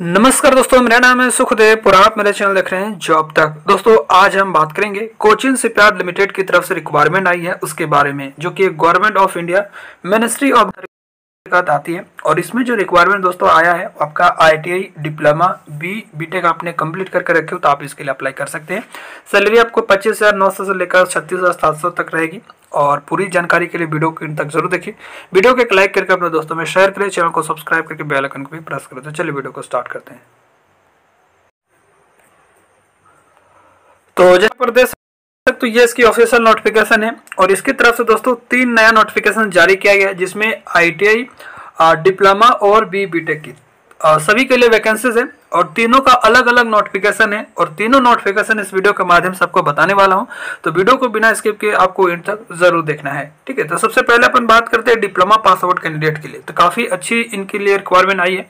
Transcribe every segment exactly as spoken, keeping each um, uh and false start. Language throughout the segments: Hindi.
नमस्कार दोस्तों, मेरा नाम है सुखदेव और आप मेरा चैनल देख रहे हैं जॉब तक। दोस्तों आज हम बात करेंगे कोचिन शिपयार्ड लिमिटेड की तरफ से रिक्वायरमेंट आई है उसके बारे में, जो कि government of India ministry of आती है। और इसमें जो रिक्वायरमेंट दोस्तों आया है आपका I T I diploma B BTech आपने कंप्लीट करके रखे हो तो आप इसके लिए अप्लाई कर सकते हैं। सैलरी आपको पच्चीस हजार नौ सौ से लेकर छत्तीस हजार सात सौ तक रहेगी। और पूरी जानकारी के लिए वीडियो के अंत तक जरूर देखिए। वीडियो को लाइक करके अपने दोस्तों में शेयर करें, चैनल को सब्सक्राइब करके बेल आइकन को भी प्रेस करें। तो चलिए वीडियो को स्टार्ट करते हैं। तो जैसे प्रदेश तो ये इसकी ऑफिशियल नोटिफिकेशन है और इसकी तरफ से दोस्तों तीन नया नोटिफिकेशन जारी किया गया है, जिसमें आई टी आई, डिप्लोमा और बी बीटेक की सभी के लिए वैकेंसीज है और तीनों का अलग अलग नोटिफिकेशन है। और तीनों नोटिफिकेशन इस वीडियो के माध्यम से आपको बताने वाला हूं, तो वीडियो को बिना स्किप के आपको एंड तक जरूर देखना है, ठीक है। तो सबसे पहले अपन बात करते हैं डिप्लोमा पास आउट कैंडिडेट के लिए। तो काफी अच्छी इनके लिए रिक्वायरमेंट आई है।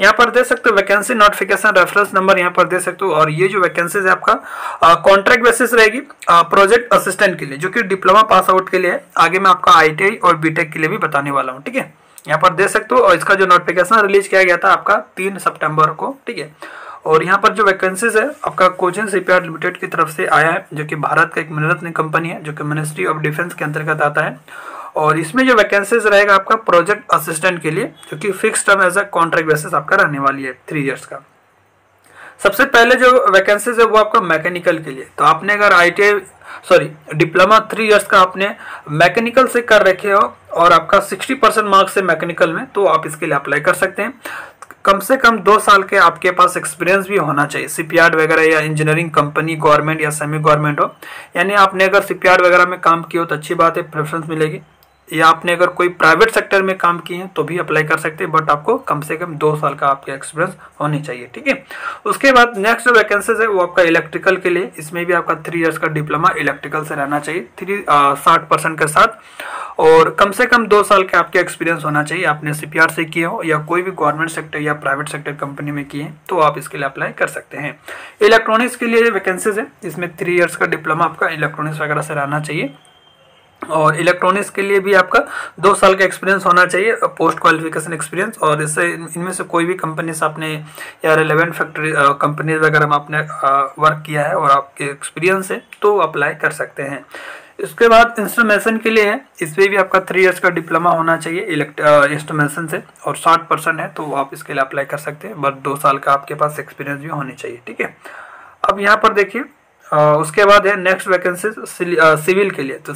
यहाँ पर दे सकते हो वैकेंसी नोटिफिकेशन रेफरेंस नंबर यहाँ पर दे सकते हो। और ये जो वैकेंसीज है आपका कॉन्ट्रैक्ट बेसिस रहेगी प्रोजेक्ट असिस्टेंट के लिए, जो कि डिप्लोमा पास आउट के लिए है। आगे मैं आपका आई टी आई और बीटेक के लिए भी बताने वाला हूँ, ठीक है। यहाँ पर दे सकते हो। और इसका जो नोटिफिकेशन रिलीज किया गया था आपका तीन सितंबर को, ठीक है। और यहाँ पर जो वैकेंसीज है आपका कोचिन शिपयार्ड लिमिटेड की तरफ से आया है, जो कि भारत का एक मिनरत्न कंपनी है, जो कि मिनिस्ट्री ऑफ डिफेंस के अंतर्गत आता है। और इसमें जो वैकेंसीज रहेगा आपका प्रोजेक्ट असिस्टेंट के लिए, जो कि fix term as a contract basis आपका रहने वाली है थ्री ईयर्स का। सबसे पहले जो वैकेंसीज है वो आपका मैकेनिकल के लिए। तो आपने अगर I T I sorry diploma three years का आपने मैकेनिकल से कर रखे हो और आपका साठ परसेंट मार्क्स है मैकेनिकल में, तो आप इसके लिए अप्लाई कर सकते हैं। कम से कम दो साल के आपके पास एक्सपीरियंस भी होना चाहिए, शिपयार्ड वगैरह या इंजीनियरिंग कंपनी गवर्नमेंट या सेमी गवर्नमेंट हो। यानी आपने अगर शिपयार्ड वगैरह में काम किया हो तो अच्छी बात है, प्रेफरेंस मिलेगी। या आपने अगर कोई प्राइवेट सेक्टर में काम किए हैं तो भी अप्लाई कर सकते हैं, बट आपको कम से कम दो साल का आपका एक्सपीरियंस होनी चाहिए, ठीक है। उसके बाद नेक्स्ट जो वैकेंसीज है वो आपका इलेक्ट्रिकल के लिए। इसमें भी आपका थ्री इयर्स का डिप्लोमा इलेक्ट्रिकल से रहना चाहिए थ्री साठ परसेंट के साथ, और कम से कम दो साल के आपके एक्सपीरियंस होना चाहिए। आपने शिपयार्ड से किए हो या कोई भी गवर्नमेंट सेक्टर या प्राइवेट सेक्टर कंपनी में किए हैं तो आप इसके लिए अप्लाई कर सकते हैं। इलेक्ट्रॉनिक्स के लिए वैकेंसीज है, इसमें थ्री ईयर्स का डिप्लोमा आपका इलेक्ट्रॉनिक्स वगैरह से रहना चाहिए। और इलेक्ट्रॉनिक्स के लिए भी आपका दो साल का एक्सपीरियंस होना चाहिए पोस्ट क्वालिफिकेशन एक्सपीरियंस। और इससे इनमें से कोई भी कंपनी से आपने या रेलेवेंट फैक्ट्री कंपनीज वगैरह में आपने वर्क किया है और आपके एक्सपीरियंस है तो अप्लाई कर सकते हैं। इसके बाद इंस्ट्रूमेशन के लिए है, इसमें भी आपका थ्री इयर्स का डिप्लोमा होना चाहिए इलेक्ट इंस्ट्रूमेशन से, और साठ परसेंट है तो आप इसके लिए अप्लाई कर सकते हैं, बट दो साल का आपके पास एक्सपीरियंस भी होनी चाहिए, ठीक है। अब यहाँ पर देखिए Uh, उसके बाद है नेक्स्ट वैकेंसी सिविल के लिए। तो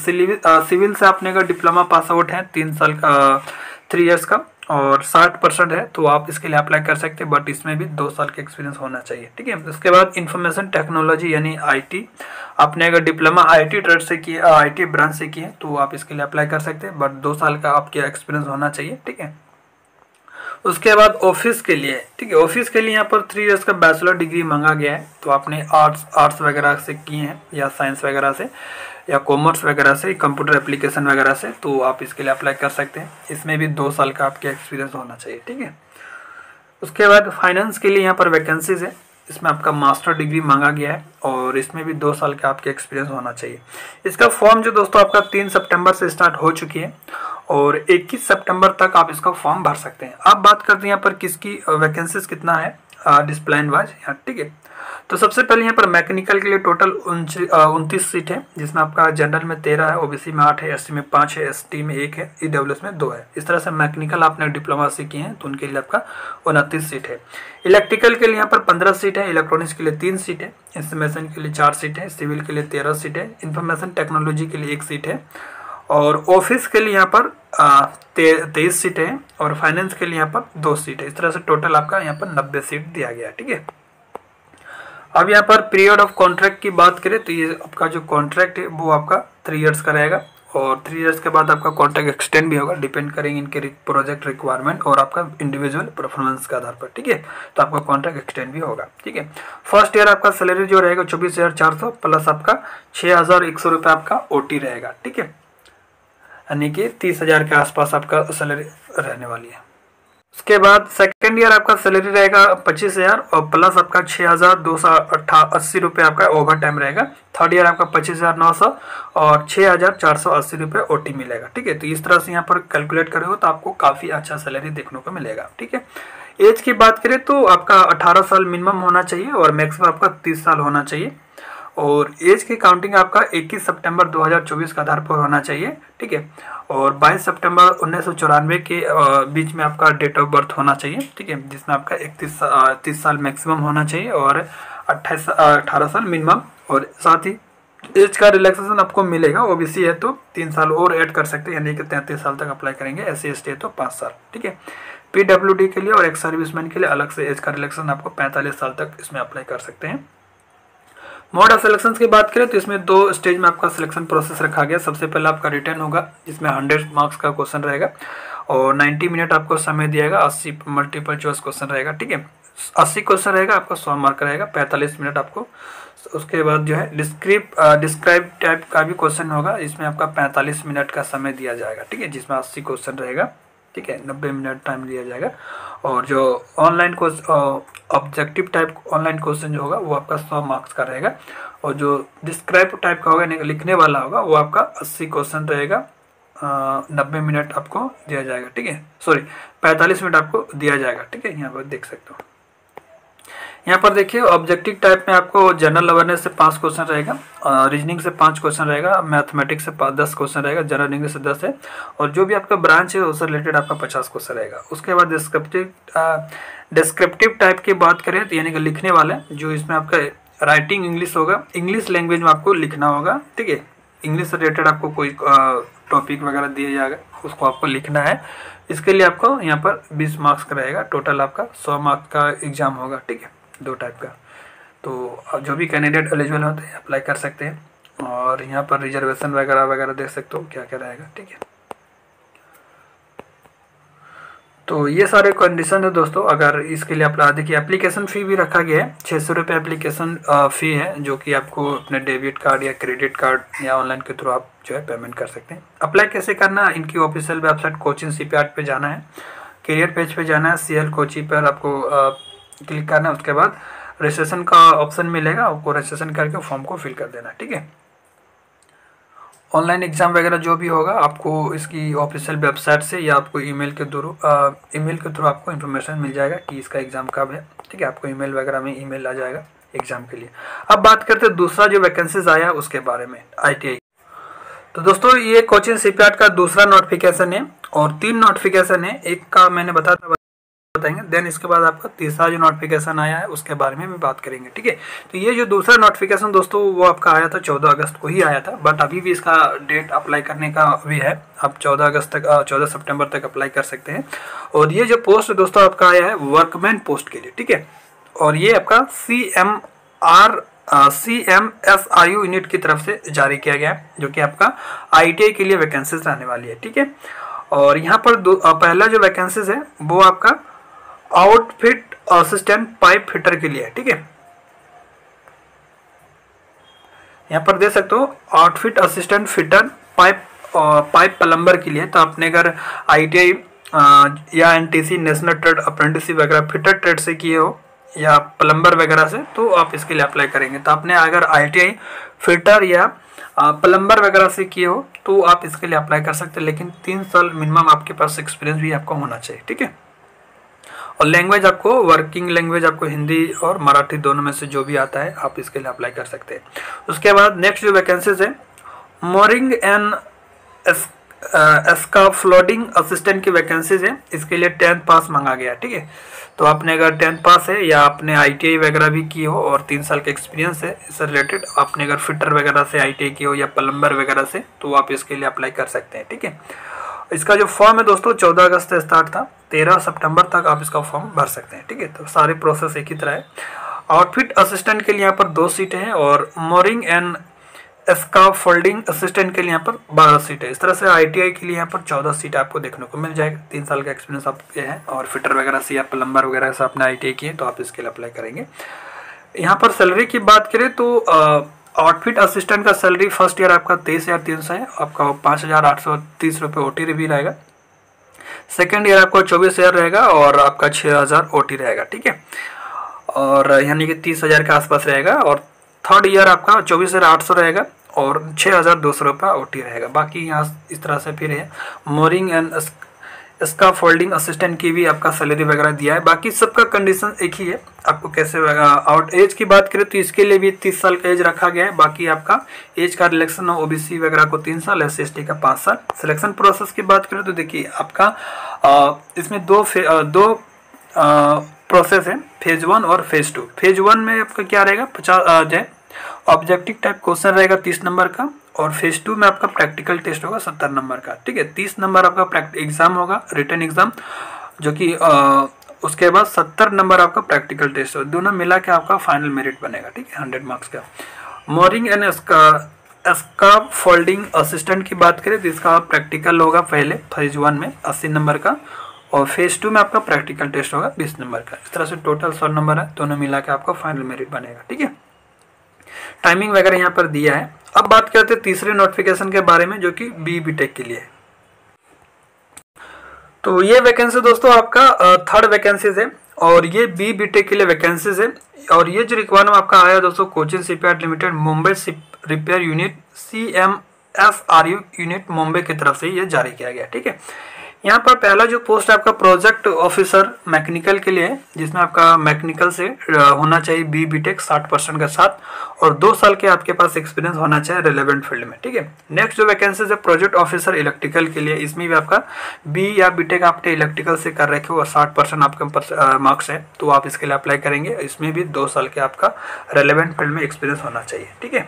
सिविल से आपने अगर डिप्लोमा पास आउट है तीन साल का थ्री इयर्स का और साठ परसेंट है तो आप इसके लिए अप्लाई कर सकते हैं, बट इसमें भी दो साल का एक्सपीरियंस होना चाहिए, ठीक है। उसके बाद इंफॉर्मेशन टेक्नोलॉजी यानी आई टी, आपने अगर डिप्लोमा आई टी ट्रेड से किए आई टी ब्रांच से किए तो आप इसके लिए अप्लाई कर सकते हैं, बट दो साल का आपके एक्सपीरियंस होना चाहिए, ठीक है। उसके बाद ऑफिस के लिए, ठीक है, ऑफिस के लिए यहाँ पर थ्री इयर्स का बैचलर डिग्री मांगा गया है। तो आपने आर्ट्स आर्ट्स वगैरह से किए हैं या साइंस वगैरह से या कॉमर्स वगैरह से कंप्यूटर एप्लीकेशन वगैरह से, तो आप इसके लिए अप्लाई कर सकते हैं। इसमें भी दो साल का आपके एक्सपीरियंस होना चाहिए, ठीक है। उसके बाद फाइनेंस के लिए यहाँ पर वैकेंसीज है, इसमें आपका मास्टर डिग्री मांगा गया है और इसमें भी दो साल का आपके एक्सपीरियंस होना चाहिए। इसका फॉर्म जो दोस्तों आपका तीन सितंबर से स्टार्ट हो चुकी है और इक्कीस सितंबर तक आप इसका फॉर्म भर सकते हैं। अब बात करते हैं यहाँ पर किसकी वैकेंसीज कितना है डिसिप्लिन वाइज यहाँ, ठीक है। तो सबसे पहले यहाँ पर मैकेनिकल के लिए टोटल उनतीस सीट है, जिसमें आपका जनरल में तेरह है, ओबीसी में आठ है, एससी में पाँच है, एसटी में एक है, ईडब्ल्यूएस में दो है। इस तरह से मैकेनिकल आपने डिप्लोमा से किए हैं तो उनके लिए आपका उनतीस सीट है। इलेक्ट्रिकल के लिए यहाँ पर पंद्रह सीट है, इलेक्ट्रॉनिक्स के लिए तीन सीट है, इंस्ट्रूमेशन के लिए चार सीट है, सिविल के लिए तेरह सीट है, इंफॉर्मेशन टेक्नोलॉजी के लिए एक सीट है, और ऑफिस के लिए यहाँ पर तेईस सीटें हैं, और फाइनेंस के लिए यहाँ पर दो सीट है। इस तरह से टोटल आपका यहाँ पर नब्बे सीट दिया गया, ठीक है। अब यहाँ पर पीरियड ऑफ कॉन्ट्रैक्ट की बात करें तो ये आपका जो कॉन्ट्रैक्ट है वो आपका थ्री इयर्स का रहेगा और थ्री इयर्स के बाद आपका कॉन्ट्रैक्ट एक्सटेंड भी होगा, डिपेंड करेंगे इनके प्रोजेक्ट रिक्वायरमेंट और आपका इंडिविजुअल परफॉर्मेंस के आधार पर, ठीक है। तो आपका कॉन्ट्रैक्ट एक्सटेंड भी होगा, ठीक है। फर्स्ट ईयर आपका सैलरी जो रहेगा चौबीस हज़ार चार सौ प्लस आपका छः हज़ार एक सौ रुपये आपका ओ टी रहेगा, ठीक है। यानी कि तीस हज़ार के आसपास आपका सैलरी रहने वाली है। उसके बाद सेकेंड ईयर आपका सैलरी रहेगा पच्चीस हज़ार और प्लस आपका छः हज़ार दो सौ अट्ठा अस्सी रुपये आपका ओवर टाइम रहेगा। थर्ड ईयर आपका पच्चीस हज़ार नौ सौ और छः हज़ार चार सौ अस्सी रुपये ओ टी मिलेगा, ठीक है। तो इस तरह से यहाँ पर कैलकुलेट करोगे तो आपको काफ़ी अच्छा सैलरी देखने को मिलेगा, ठीक है। एज की बात करें तो आपका अठारह साल मिनिमम होना चाहिए और मैक्सिमम आपका तीस साल होना चाहिए। और एज की काउंटिंग आपका इक्कीस सितंबर दो हज़ार चौबीस का आधार पर होना चाहिए, ठीक है। और बाईस सितंबर उन्नीस सौ चौरानवे के बीच में आपका डेट ऑफ बर्थ होना चाहिए, ठीक है, जिसमें आपका इकतीस तीस साल मैक्सिमम होना चाहिए और अट्ठाईस अठारह साल मिनिमम। और साथ ही एज का रिलैक्सेशन आपको मिलेगा, ओबीसी है तो तीन साल और ऐड कर सकते हैं, यानी कि तैंतीस साल तक अप्लाई करेंगे। एससी एसटी है तो पाँच साल, ठीक है। पीडब्ल्यूडी के लिए और एक्स सर्विसमैन के लिए अलग से एज का रिलैक्सेशन आपको पैंतालीस साल तक इसमें अप्लाई कर सकते हैं। मोड ऑफ सिलेक्शन की बात करें तो इसमें दो स्टेज में आपका सिलेक्शन प्रोसेस रखा गया। सबसे पहले आपका रिटर्न होगा जिसमें हंड्रेड मार्क्स का क्वेश्चन रहेगा और नाइन्टी मिनट आपको समय दिया जाएगा। अस्सी मल्टीपल चॉइस क्वेश्चन रहेगा, ठीक है, अस्सी क्वेश्चन रहेगा, आपका सौ मार्क का रहेगा, पैंतालीस मिनट आपको। उसके बाद जो है डिस्क्रिप डिस्क्राइब टाइप का भी क्वेश्चन होगा, इसमें आपका पैंतालीस मिनट का समय दिया जाएगा, ठीक है, जिसमें अस्सी क्वेश्चन रहेगा, ठीक है, नब्बे मिनट टाइम लिया जाएगा। और जो online objective type online question जो होगा वो आपका सौ मार्क्स का रहेगा और जो डिस्क्राइब टाइप का होगा यानी लिखने वाला होगा वो आपका अस्सी क्वेश्चन रहेगा, नब्बे मिनट आपको दिया जाएगा, ठीक है, सॉरी पैंतालीस मिनट आपको दिया जाएगा, ठीक है। यहाँ पर देख सकते हो, यहाँ पर देखिए ऑब्जेक्टिव टाइप में आपको जनरल अवेयरनेस से पाँच क्वेश्चन रहेगा, रीजनिंग से पाँच क्वेश्चन रहेगा, मैथमेटिक्स से दस क्वेश्चन रहेगा, जनरल इंग्लिश से दस है और जो भी आपका ब्रांच है उससे रिलेटेड आपका पचास क्वेश्चन रहेगा। उसके बाद डिस्क्रिप्टिव डिस्क्रिप्टिव टाइप की बात करें तो यानी कि लिखने वाला है, जो इसमें आपका राइटिंग इंग्लिश होगा, इंग्लिश लैंग्वेज में आपको लिखना होगा, ठीक है, इंग्लिश से रिलेटेड आपको कोई टॉपिक वगैरह दिया जाएगा उसको आपको लिखना है। इसके लिए आपको यहाँ पर बीस मार्क्स का रहेगा, टोटल आपका सौ मार्क्स का एग्जाम होगा, ठीक है, दो टाइप का। तो जो भी कैंडिडेट एलिजिबल होते हैं अप्लाई कर सकते हैं। और यहाँ पर रिजर्वेशन वगैरह वगैरह देख सकते हो क्या क्या रहेगा, ठीक है। तो ये सारे कंडीशन है दोस्तों। अगर इसके लिए अप्लाई, देखिए एप्लीकेशन फ़ी भी रखा गया है, छः सौ रुपये एप्लीकेशन फ़ी है, जो कि आपको अपने डेबिट कार्ड या क्रेडिट कार्ड या ऑनलाइन के थ्रू आप जो है पेमेंट कर सकते हैं। अप्लाई कैसे करना है, इनकी ऑफिशियल वेबसाइट कोचिन शिपयार्ड पे जाना है, करियर पेज पे जाना है, सी एल कोची पर आपको क्लिक करना है। उसके बाद रजिस्ट्रेशन का ऑप्शन मिलेगा, आपको रजिस्ट्रेशन करके फॉर्म को फिल कर देना है, ठीक है। ऑनलाइन एग्ज़ाम वगैरह जो भी होगा आपको इसकी ऑफिशियल वेबसाइट से या आपको ईमेल के थ्रू ईमेल के थ्रू आपको इन्फॉर्मेशन मिल जाएगा कि इसका एग्ज़ाम कब है, ठीक है, आपको ईमेल वगैरह में ईमेल आ जाएगा एग्ज़ाम के लिए। अब बात करते हैं दूसरा जो वैकेंसीज आया उसके बारे में, आई टी आई। तो दोस्तों ये कोचिन शिपयार्ड का दूसरा नोटिफिकेशन है और तीन नोटिफिकेशन है, एक का मैंने बताया बताएंगे, देन इसके बाद आपका तीसरा जो नोटिफिकेशन आया है उसके बारे में भी बात करेंगे, ठीक है। तो ये जो दूसरा नोटिफिकेशन दोस्तों वो आपका आया था चौदह अगस्त को ही आया था, बट अभी भी इसका डेट अप्लाई करने का भी है, आप चौदह अगस्त तक चौदह सितंबर तक अप्लाई कर सकते हैं। और ये जो पोस्ट दोस्तों आपका आया है वर्कमैन पोस्ट के लिए, ठीक है, और ये आपका C M R C M F I U unit की तरफ से जारी किया गया है, जो कि आपका आई टी आई के लिए वैकेंसीज रहने वाली है, ठीक है। और यहाँ पर पहला जो वैकेंसीज है वो आपका आउटफिट असिस्टेंट पाइप फिटर के लिए, ठीक है, यहाँ पर दे सकते हो outfit assistant fitter pipe pipe plumber के लिए। तो आपने अगर आई टी आई या N T C national trade apprenticeship वगैरह फिटर ट्रेड से किए हो या प्लम्बर वगैरह से तो आप इसके लिए अप्लाई करेंगे। तो आपने अगर आई टी आई फिटर या प्लम्बर वगैरह से किए हो तो आप इसके लिए अप्लाई कर सकते हैं, लेकिन तीन साल मिनिमम आपके पास एक्सपीरियंस भी आपको होना चाहिए, ठीक है। और लैंग्वेज आपको वर्किंग लैंग्वेज आपको हिंदी और मराठी दोनों में से जो भी आता है आप इसके लिए अप्लाई कर सकते हैं। उसके बाद नेक्स्ट जो वैकेंसीज है मोरिंग एंड एस्काफ्लोडिंग असिस्टेंट की वैकेंसीज है, इसके लिए टेंथ पास मांगा गया, ठीक है। तो आपने अगर टेंथ पास है या आपने आई टी आई वगैरह भी की हो और तीन साल का एक्सपीरियंस है इससे रिलेटेड, आपने अगर फिटर वगैरह से आई टी आई की हो या प्लम्बर वगैरह से तो आप इसके लिए अप्लाई कर सकते हैं, ठीक है। इसका जो फॉर्म है दोस्तों चौदह अगस्त से स्टार्ट था, तेरह सितंबर तक आप इसका फॉर्म भर सकते हैं, ठीक है। तो सारे प्रोसेस एक ही तरह है। आउटफिट असिस्टेंट के लिए यहाँ पर दो सीटें हैं और मोरिंग एंड स्काफोल्डिंग असिस्टेंट के लिए यहाँ पर बारह सीटें। इस तरह से आई टी आई के लिए यहाँ पर चौदह सीटें आपको देखने को मिल जाएगा, तीन साल का एक्सपीरियंस आपके हैं और फिटर वगैरह से या प्लम्बर वगैरह से आपने आई टी आई की है तो आप इसके लिए अप्लाई करेंगे। यहाँ पर सैलरी की बात करें तो आउटफिट असिस्टेंट का सैलरी फर्स्ट ईयर आपका तेईस हज़ार तीन सौ है, आपका पाँच हज़ार आठ सौ तीस रुपये ओ टी भी रहेगा। सेकेंड ईयर आपका चौबीस हज़ार रहेगा और आपका छः हज़ार ओ टी रहेगा, ठीक है, और यानी कि तीस हज़ार के आसपास रहेगा। और थर्ड ईयर आपका चौबीस हज़ार आठ सौ रहेगा और छः हज़ार दो सौ रुपये ओ टी रहेगा। बाकी यहाँ इस तरह से फिर है mooring and scaffolding assistant की भी आपका सैलरी वगैरह दिया है। बाकी सबका कंडीशन एक ही है। आपको कैसे आउट एज की बात करें तो इसके लिए भी तीस साल का एज रखा गया है। बाकी आपका एज का रिलेक्शन ओबीसी वगैरह को तीन साल, एस सी एस टी का पाँच साल। सिलेक्शन प्रोसेस की बात करें तो देखिए आपका आ, इसमें दो फे, आ, दो आ, प्रोसेस है, फेज वन और फेज टू। फेज वन में आपका क्या रहेगा, पचास जो है ऑब्जेक्टिव टाइप क्वेश्चन रहेगा तीस नंबर का, और फेज टू में आपका प्रैक्टिकल टेस्ट होगा सत्तर नंबर का। ठीक है, तीस नंबर आपका प्रैक्टिकल एग्जाम होगा, रिटन एग्जाम, जो कि उसके बाद सत्तर नंबर आपका प्रैक्टिकल टेस्ट होगा। दोनों मिला के आपका फाइनल मेरिट बनेगा। ठीक है, हंड्रेड मार्क्स का। Mooring and scaffolding assistant की बात करें तो इसका प्रैक्टिकल होगा पहले फेज वन में अस्सी नंबर का, और फेज टू में आपका प्रैक्टिकल टेस्ट होगा बीस नंबर का। इस तरह से टोटल सौ नंबर है, दोनों मिला के आपका फाइनल मेरिट बनेगा। ठीक है, टाइमिंग वगैरह यहाँ पर दिया है। अब बात करते हैं तीसरे नोटिफिकेशन के बारे में, जो कि बी बी टेक के लिए है। तो ये वैकेंसी दोस्तों आपका थर्ड वैकेंसीज है, और ये बी बी टेक के लिए वैकेंसीज है। और ये जो रिक्वायरमेंट आपका आया है दोस्तों, Cochin shipyard limited Mumbai ship repair unit C M F R U unit Mumbai की तरफ से ये जारी किया गया। ठीक है, यहाँ पर पहला जो पोस्ट है आपका प्रोजेक्ट ऑफिसर मैकेनिकल के लिए है, जिसमें आपका मैकेनिकल से होना चाहिए बी बी टेक साठ परसेंट के साथ, और दो साल के आपके पास एक्सपीरियंस होना चाहिए रेलेवेंट फील्ड में। ठीक है, नेक्स्ट जो वैकेंसीज है प्रोजेक्ट ऑफिसर इलेक्ट्रिकल के लिए, इसमें भी आपका बी या बी टेक आपने इलेक्ट्रिकल से कर रखे हो और साठ परसेंट आपके मार्क्स है, तो आप इसके लिए अप्लाई करेंगे। इसमें भी दो साल के आपका रेलेवेंट फील्ड में एक्सपीरियंस होना चाहिए। ठीक है,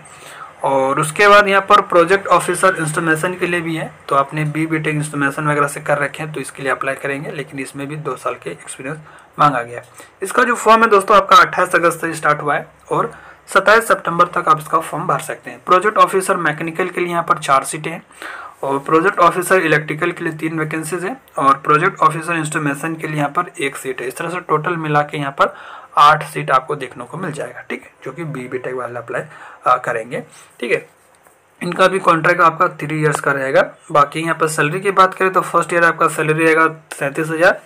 और उसके बाद यहाँ पर प्रोजेक्ट ऑफिसर इंस्ट्रूमेशन के लिए भी है, तो आपने बी बी टेक इंस्ट्रूमेशन वगैरह से कर रखे हैं तो इसके लिए अप्लाई करेंगे, लेकिन इसमें भी दो साल के एक्सपीरियंस मांगा गया है। इसका जो फॉर्म है दोस्तों आपका अट्ठाईस अगस्त से स्टार्ट हुआ है और सत्ताईस सितंबर तक आप इसका फॉर्म भर सकते हैं। प्रोजेक्ट ऑफिसर मैकेनिकल के लिए यहाँ पर चार सीटें हैं, और प्रोजेक्ट ऑफिसर इलेक्ट्रिकल के लिए तीन वैकेंसीज है, और प्रोजेक्ट ऑफिसर इंस्ट्रूमेशन के लिए यहाँ पर एक सीट है। इस तरह से टोटल मिला के यहाँ पर आठ सीट आपको देखने को मिल जाएगा। ठीक है, जो कि बी बी टेक वाले अप्लाई करेंगे। ठीक है, इनका भी कॉन्ट्रैक्ट आपका थ्री इयर्स का रहेगा। बाकी यहाँ पर सैलरी की बात करें तो फर्स्ट ईयर आपका सैलरी रहेगा सैंतीस हज़ार,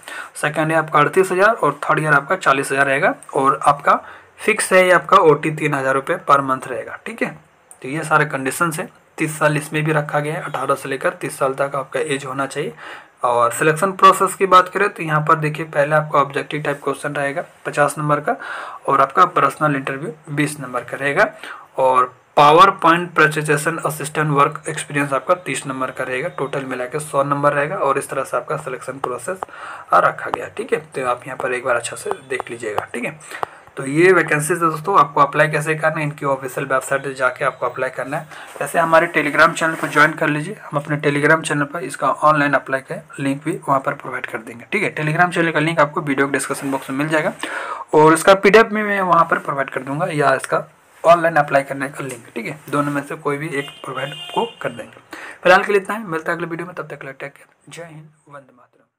सेकेंड ईयर आपका अड़तीस हज़ार और थर्ड ईयर आपका चालीस हज़ार रहेगा, और आपका फिक्स है ये आपका ओ टी तीन हज़ार रुपये पर मंथ रहेगा। ठीक है, तो ये सारे कंडीशन है। तीस साल इसमें भी रखा गया है, अठारह से लेकर तीस साल तक आपका एज होना चाहिए। और सिलेक्शन प्रोसेस की बात करें तो यहाँ पर देखिए पहले आपका ऑब्जेक्टिव टाइप क्वेश्चन रहेगा पचास नंबर का, और आपका पर्सनल इंटरव्यू बीस नंबर का रहेगा, और power point presentation assistant work experience आपका तीस नंबर का रहेगा। टोटल मिला के सौ नंबर रहेगा, और इस तरह से आपका सिलेक्शन प्रोसेस रखा गया। ठीक है, तो आप यहाँ पर एक बार अच्छा से देख लीजिएगा। ठीक है, तो ये वैकेंसीज दोस्तों आपको अप्लाई कैसे करना है, इनकी ऑफिशियल वेबसाइट पर जाके आपको अप्लाई करना है। वैसे हमारे टेलीग्राम चैनल को ज्वाइन कर लीजिए, हम अपने टेलीग्राम चैनल पर इसका ऑनलाइन अप्लाई का लिंक भी वहाँ पर प्रोवाइड कर देंगे। ठीक है, टेलीग्राम चैनल का लिंक आपको वीडियो के डिस्क्रिप्शन बॉक्स में मिल जाएगा, और इसका पी डी एफ में मैं वहाँ पर प्रोवाइड कर दूँगा, या इसका ऑनलाइन अप्लाई करने का लिंक। ठीक है, दोनों में से कोई भी एक प्रोवाइड को कर देंगे। फिलहाल के लिए इतना है, मिलता है अगले वीडियो में, तब तक टेक केयर, जय हिंद, वंदे मातरम।